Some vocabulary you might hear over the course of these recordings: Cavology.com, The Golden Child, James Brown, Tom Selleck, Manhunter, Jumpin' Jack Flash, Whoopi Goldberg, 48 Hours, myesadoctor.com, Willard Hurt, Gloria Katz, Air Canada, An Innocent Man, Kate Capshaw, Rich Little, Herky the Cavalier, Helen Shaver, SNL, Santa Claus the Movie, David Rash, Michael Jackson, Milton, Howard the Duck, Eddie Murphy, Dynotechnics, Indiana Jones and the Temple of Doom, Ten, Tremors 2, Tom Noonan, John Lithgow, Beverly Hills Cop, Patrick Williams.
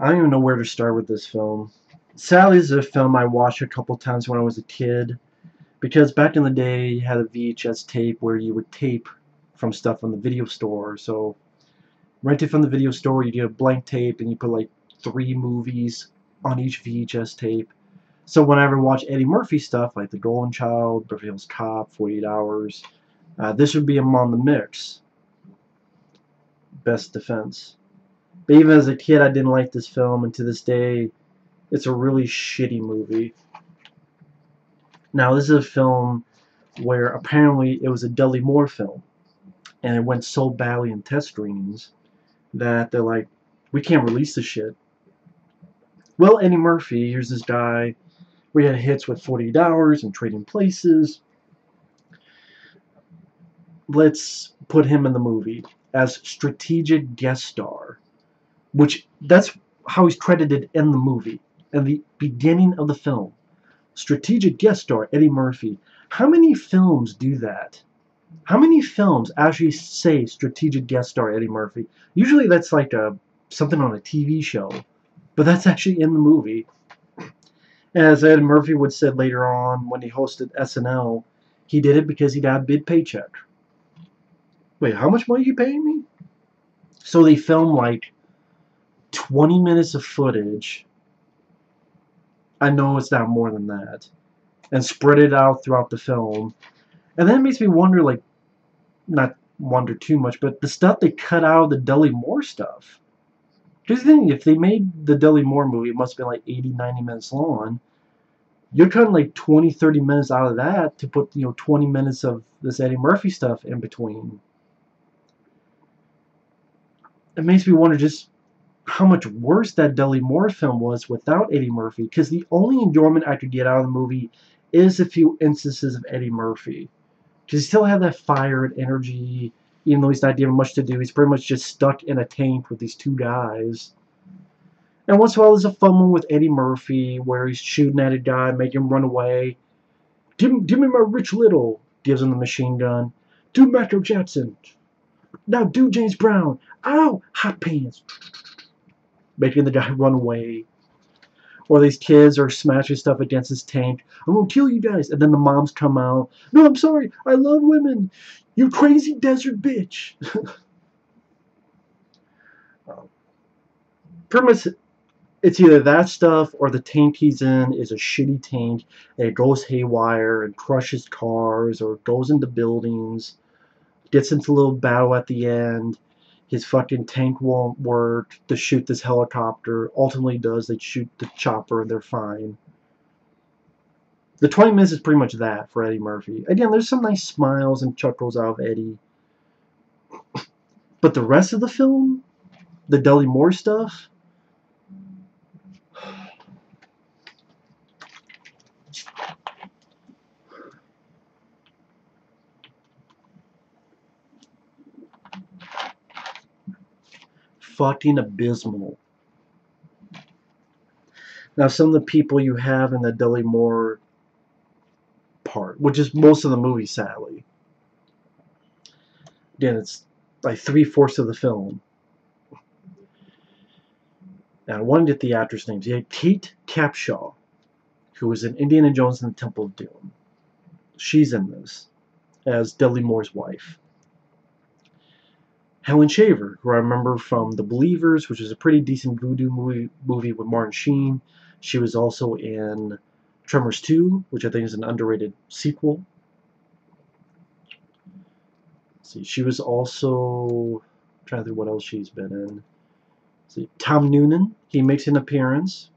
I don't even know where to start with this film. Sally is a film I watched a couple times when I was a kid, because back in the day you had a VHS tape where you would tape from stuff on the video store. So rent it from the video store, you get a blank tape, and you put like 3 movies on each VHS tape. So whenever I watch Eddie Murphy stuff like The Golden Child, Beverly Hills Cop, 48 Hours, this would be among the mix. Best defense. But even as a kid, I didn't like this film, and to this day, it's a really shitty movie. Now, this is a film where apparently it was a Dudley Moore film, and it went so badly in test screenings that they're like, we can't release this shit. Well, Eddie Murphy, here's this guy. We had hits with 48 Hours and Trading Places. Let's put him in the movie as strategic guest star, which that's how he's credited in the movie, in the beginning of the film. Strategic guest star, Eddie Murphy. How many films do that? How many films actually say strategic guest star, Eddie Murphy? Usually that's like something on a TV show, but that's actually in the movie. As Eddie Murphy would say later on when he hosted SNL, he did it because he got a big paycheck. Wait, how much money are you paying me? So they filmed like 20 minutes of footage. I know it's not more than that. And spread it out throughout the film. And that makes me wonder, like, not wonder too much, but the stuff they cut out of the Dudley Moore stuff. Because the thing, if they made the Dudley Moore movie, it must have been like 80, 90 minutes long. You're cutting like 20, 30 minutes out of that to put, 20 minutes of this Eddie Murphy stuff in between. It makes me wonder just how much worse that Dudley Moore film was without Eddie Murphy, because the only enjoyment I could get out of the movie is a few instances of Eddie Murphy. Because he still had that fire and energy, even though he's not given much to do. He's pretty much just stuck in a tank with these two guys. And once in a while, there's a fun one with Eddie Murphy where he's shooting at a guy, making him run away. Give me my Rich Little. Gives him the machine gun. Do Michael Jackson. Now do James Brown. Ow! Hot pants. Making the guy run away. Or these kids are smashing stuff against his tank. I'm going to kill you guys. And then the moms come out. No, I'm sorry. I love women. You crazy desert bitch. Pretty much, it's either that stuff or the tank he's in is a shitty tank and it goes haywire and crushes cars or goes into buildings, gets into a little battle at the end. His fucking tank won't work to shoot this helicopter. Ultimately does. They shoot the chopper and they're fine. The 20 minutes is pretty much that for Eddie Murphy. Again, there's some nice smiles and chuckles out of Eddie. But the rest of the film, the Dudley Moore stuff, fucking abysmal. Now, some of the people you have in the Dudley Moore part, which is most of the movie, sadly. Again, it's like 3/4 of the film. And I wanted to get the actors' names. You had Kate Capshaw, who was in Indiana Jones and the Temple of Doom. She's in this as Dudley Moore's wife. Helen Shaver, who I remember from The Believers, which is a pretty decent voodoo movie with Martin Sheen. She was also in Tremors 2, which I think is an underrated sequel. Let's see, she was also, I'm trying to think what else she's been in. Let's see, Tom Noonan, he makes an appearance.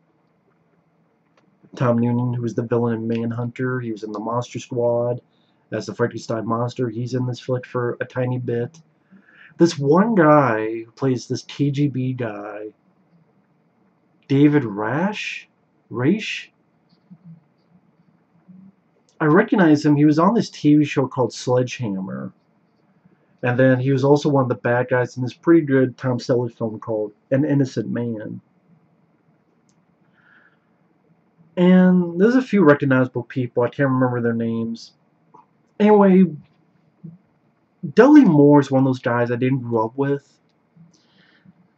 Tom Noonan, who was the villain in Manhunter, he was in The Monster Squad. That's the Frankenstein monster. He's in this flick for a tiny bit. This one guy who plays this KGB guy, David Rash? Rash? I recognize him. He was on this TV show called Sledgehammer. And then he was also one of the bad guys in this pretty good Tom Selleck film called An Innocent Man. And there's a few recognizable people. I can't remember their names. Anyway, Dudley Moore is one of those guys I didn't grow up with.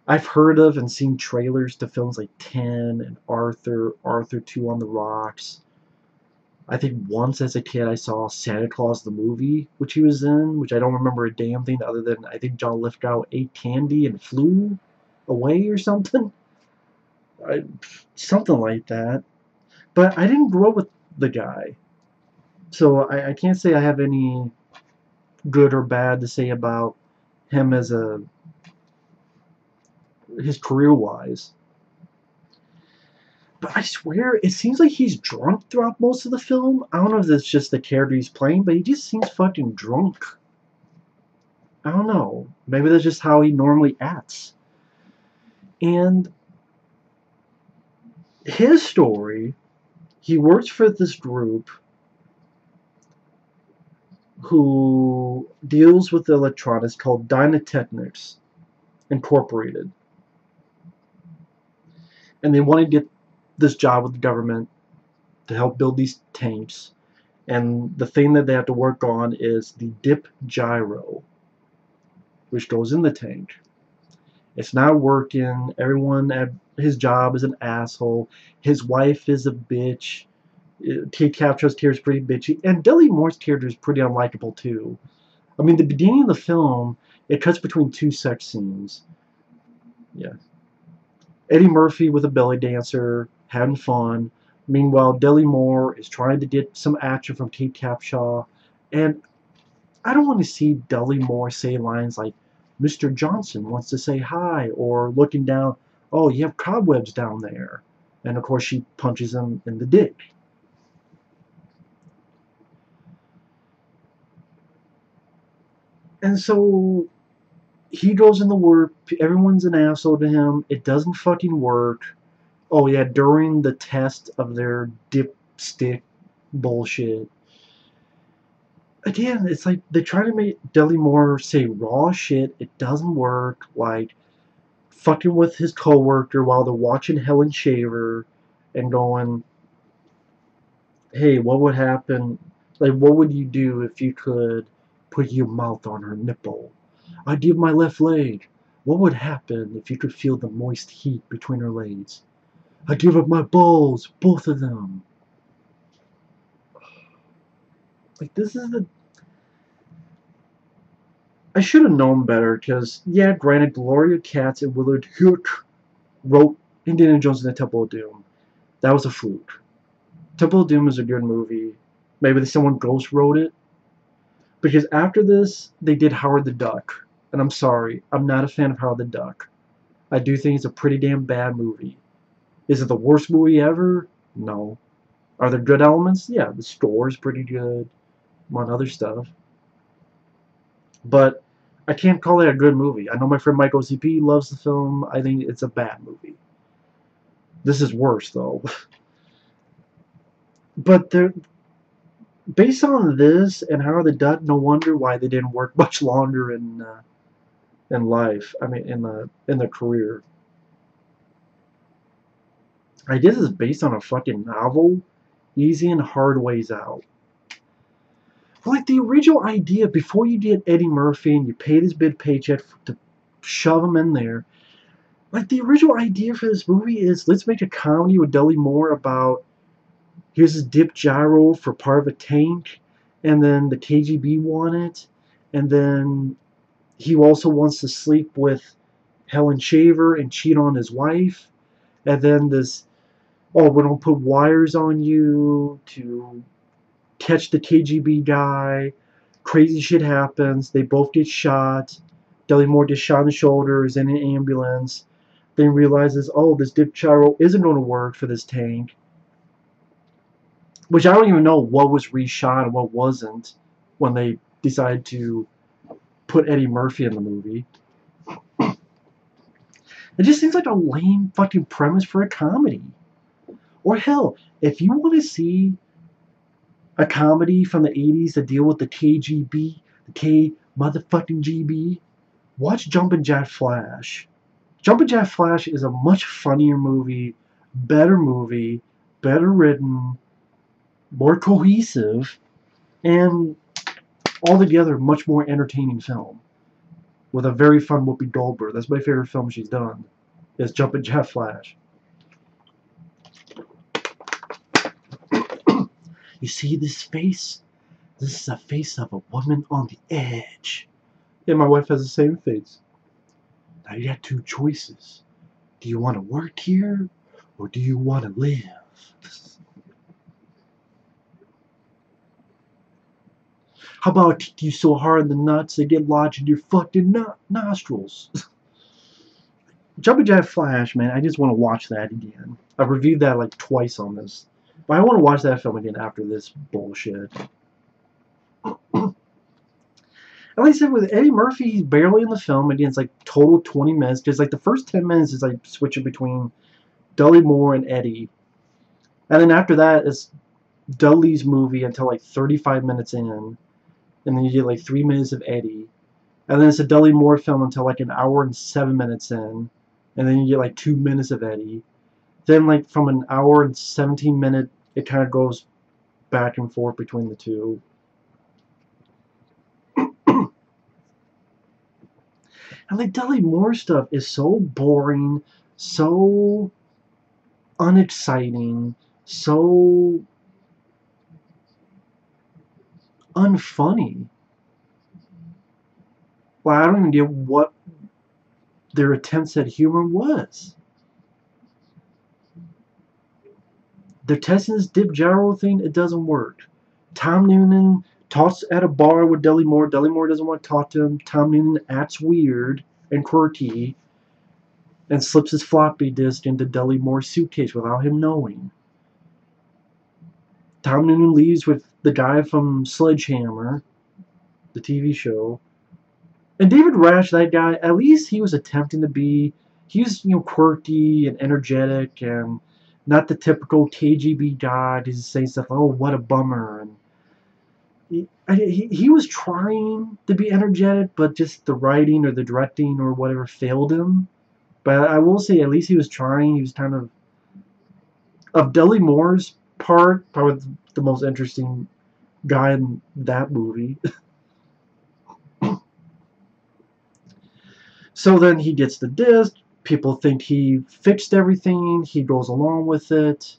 I've heard of and seen trailers to films like Ten and Arthur II on the Rocks. I think once as a kid I saw Santa Claus the Movie, which he was in, which I don't remember a damn thing other than I think John Lithgow ate candy and flew away or something. Something like that. But I didn't grow up with the guy. So I can't say I have any good or bad to say about him as a... his career-wise. But I swear, it seems like he's drunk throughout most of the film. I don't know if it's just the character he's playing, but he just seems fucking drunk. I don't know. Maybe that's just how he normally acts. And his story, he works for this group who deals with electronics called Dynotechnics Incorporated. And they want to get this job with the government to help build these tanks. And the thing that they have to work on is the dip gyro, which goes in the tank. It's not working. Everyone at his job is an asshole. His wife is a bitch. Kate Capshaw's character is pretty bitchy. And Dudley Moore's character is pretty unlikable, too. I mean, the beginning of the film, it cuts between two sex scenes. Yeah. Eddie Murphy with a belly dancer, having fun. Meanwhile, Dudley Moore is trying to get some action from Kate Capshaw. And I don't want to see Dudley Moore say lines like, Mr. Johnson wants to say hi, or looking down, oh, you have cobwebs down there. And of course, she punches him in the dick. And so he goes in the work, everyone's an asshole to him, it doesn't fucking work. Oh yeah, during the test of their dipstick bullshit. Again, it's like they try to make Dudley Moore say raw shit. It doesn't work. Like fucking with his coworker while they're watching Helen Shaver and going, "Hey, what would happen? Like, what would you do if you could put your mouth on her nipple? I'd give my left leg. What would happen if you could feel the moist heat between her legs? I'd give up my balls, both of them." Like, this is the... I should have known better, because, yeah, granted, Gloria Katz and Willard Hurt wrote Indiana Jones and the Temple of Doom. That was a fluke. Temple of Doom is a good movie. Maybe someone ghost wrote it. Because after this, they did Howard the Duck. And I'm sorry, I'm not a fan of Howard the Duck. I do think it's a pretty damn bad movie. Is it the worst movie ever? No. Are there good elements? Yeah, the store's pretty good. On other stuff. But I can't call it a good movie. I know my friend Mike OCP loves the film. I think it's a bad movie. This is worse, though. But based on this and Howard the Duck, no wonder why they didn't work much longer in life. I mean, in the career. I guess it's based on a fucking novel. Easy and Hard Ways Out. Like, the original idea, before you did Eddie Murphy and you paid his big paycheck to shove him in there, like, the original idea for this movie is, let's make a comedy with Dudley Moore about, here's his dip gyro for part of a tank, and then the KGB want it, and then he also wants to sleep with Helen Shaver and cheat on his wife, and then this, oh, we're going to put wires on you to catch the KGB guy. Crazy shit happens. They both get shot. Dudley Moore gets shot in the shoulder, is in an ambulance. Then realizes, oh, this dip gyro isn't going to work for this tank. Which I don't even know what was reshot and what wasn't when they decided to put Eddie Murphy in the movie. It just seems like a lame fucking premise for a comedy. Or hell, if you want to see a comedy from the 80s that deal with the KGB, the K-motherfucking-GB, watch Jumpin' Jack Flash. Jumpin' Jack Flash is a much funnier movie, better written, more cohesive, and altogether much more entertaining film. with a very fun Whoopi Goldberg. That's my favorite film she's done, is Jumpin' Jack Flash. You see this face? This is the face of a woman on the edge. Yeah, my wife has the same face. Now you got two choices. Do you want to work here, or do you want to live? How about I kick you so hard in the nuts they get lodged in your fucking nostrils? Jumpin' Jack Flash, man, I just want to watch that again. I've reviewed that like twice on this. But I want to watch that film again after this bullshit. At least with Eddie Murphy, he's barely in the film. Again, it's like total 20 minutes. Because like the first 10 minutes is like switching between Dudley Moore and Eddie. And then after that, it's Dudley's movie until like 35 minutes in. And then you get like 3 minutes of Eddie. And then it's a Dudley Moore film until like an hour and 7 minutes in. And then you get like 2 minutes of Eddie. Then like from an hour and 17 minute, it kind of goes back and forth between the two. And like Dudley Moore stuff is so boring, so unexciting, so unfunny. Well, I don't even get what their attempts at humor was. They're testing this Dip Gyro thing, it doesn't work. Tom Noonan talks at a bar with Dudley Moore. Dudley Moore doesn't want to talk to him. Tom Noonan acts weird and quirky and slips his floppy disk into Dudley Moore's suitcase without him knowing. Tom Noonan leaves with the guy from Sledgehammer, the TV show. And David Rash, that guy, at least he was attempting to be, he was, you know, quirky and energetic and not the typical KGB guy. He's saying stuff, oh, what a bummer. And he was trying to be energetic, but just the writing or the directing or whatever failed him. But I will say, at least he was trying. He was kind of Dudley Moore's part, probably the most interesting guy in that movie. So then he gets the disc. People think he fixed everything. He goes along with it.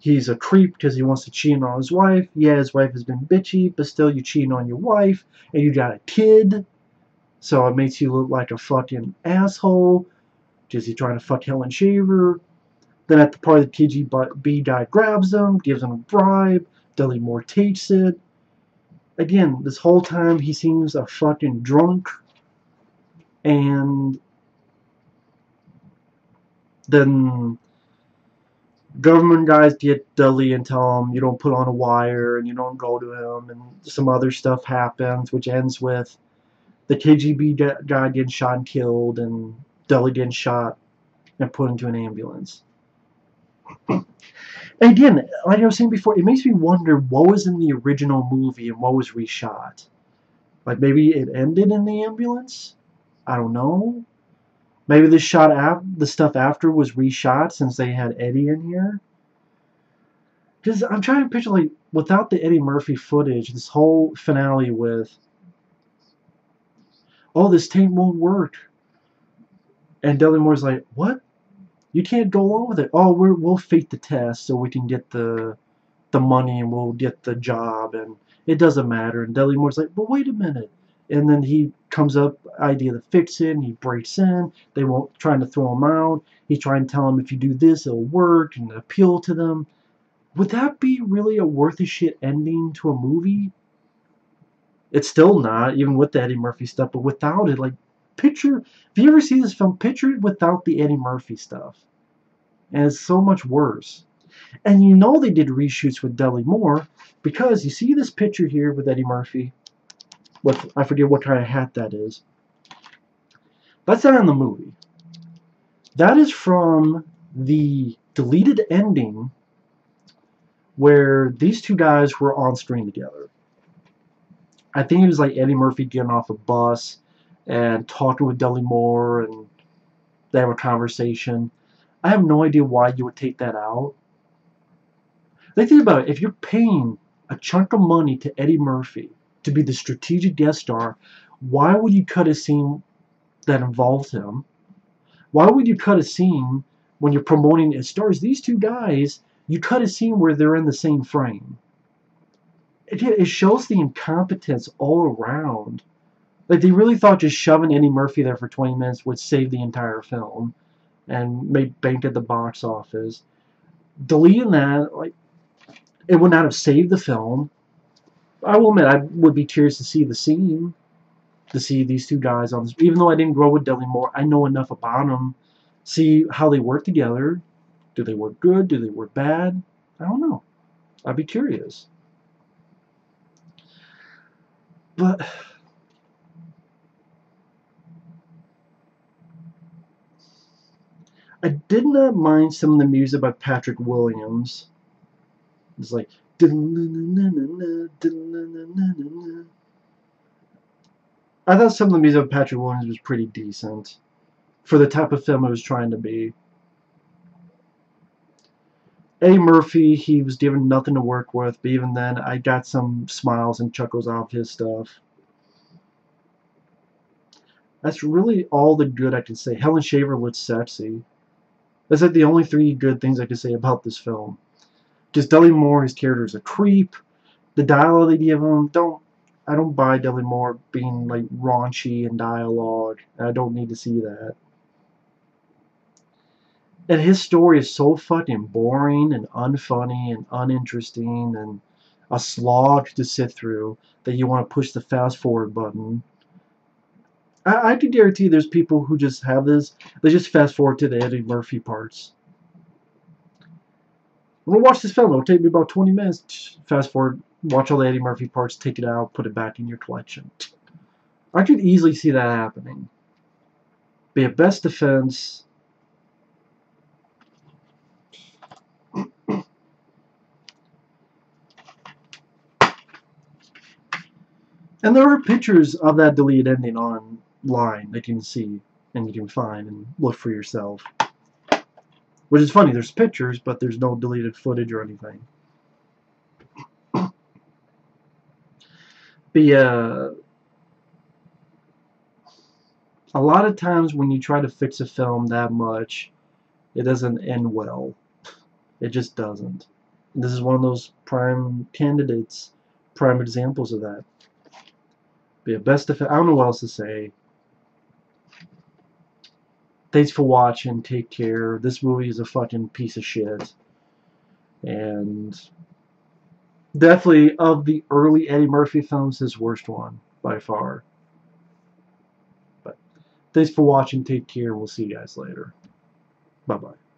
He's a creep because he wants to cheat on his wife. Yeah, his wife has been bitchy, but still you cheating on your wife, and you got a kid. So it makes you look like a fucking asshole. Is he trying to fuck Helen Shaver? Then at the party, the KGB guy grabs him, gives him a bribe. Dudley Moore takes it. Again, this whole time he seems a fucking drunk. And then government guys get Dudley and tell him you don't put on a wire and you don't go to him, and some other stuff happens, which ends with the KGB guy getting shot and killed and Dudley getting shot and put into an ambulance. And again, like I was saying before, it makes me wonder what was in the original movie and what was reshot. Like maybe it ended in the ambulance? I don't know. Maybe the stuff after was reshot since they had Eddie in here. Because I'm trying to picture, like, without the Eddie Murphy footage, this whole finale with, oh, this tape won't work. And Dudley Moore's like, what? You can't go along with it. Oh, we'll fake the test so we can get the money and we'll get the job and it doesn't matter. And Dudley Moore's like, but wait a minute. And then he comes up idea to fix it, and he breaks in. They won't trying to throw him out. He's trying to tell him if you do this, it'll work, and appeal to them. Would that be really a worth of shit ending to a movie? It's still not, even with the Eddie Murphy stuff. But without it, like, picture, if you ever see this film, picture it without the Eddie Murphy stuff, and it's so much worse. And you know they did reshoots with Dudley Moore because you see this picture here with Eddie Murphy. With, I forget what kind of hat that is. That's not in the movie. That is from the deleted ending where these two guys were on screen together. I think it was like Eddie Murphy getting off a bus and talking with Dudley Moore and they have a conversation. I have no idea why you would take that out. Like, think about it. If you're paying a chunk of money to Eddie Murphy to be the strategic guest star, why would you cut a scene that involves him? Why would you cut a scene when you're promoting it stars these two guys? You cut a scene where they're in the same frame. It shows the incompetence all around. Like, they really thought just shoving Eddie Murphy there for 20 minutes would save the entire film and make bank at the box office. Deleting that, like, it would not have saved the film. I will admit, I would be curious to see the scene, to see these two guys on this. Even though I didn't grow with Dudley Moore, I know enough about them, see how they work together. Do they work good? Do they work bad? I don't know. I'd be curious. But I did not mind some of the music by Patrick Williams. It's like, I thought some of the music of Patrick Williams was pretty decent for the type of film it was trying to be. Eddie Murphy, he was given nothing to work with, but even then, I got some smiles and chuckles out of his stuff. That's really all the good I can say. Helen Shaver looks sexy. That's like the only three good things I can say about this film. Just Dudley Moore, his character is a creep. The dialogue they give him, I don't buy Dudley Moore being like raunchy in dialogue. I don't need to see that. And his story is so fucking boring and unfunny and uninteresting and a slog to sit through that you want to push the fast forward button. I can guarantee there's people who just have this, they just fast forward to the Eddie Murphy parts. I'm going to watch this film, it'll take me about 20 minutes. Fast forward, watch all the Eddie Murphy parts, take it out, put it back in your collection. I could easily see that happening. Be a best defense. And there are pictures of that deleted ending online that you can see and you can find and look for yourself. Which is funny, there's pictures, but there's no deleted footage or anything. A lot of times when you try to fix a film that much, it doesn't end well. It just doesn't. And this is one of those prime candidates, prime examples of that. Be a best of it. I don't know what else to say. Thanks for watching. Take care. This movie is a fucking piece of shit. And definitely of the early Eddie Murphy films, his worst one by far. But thanks for watching. Take care. We'll see you guys later. Bye-bye.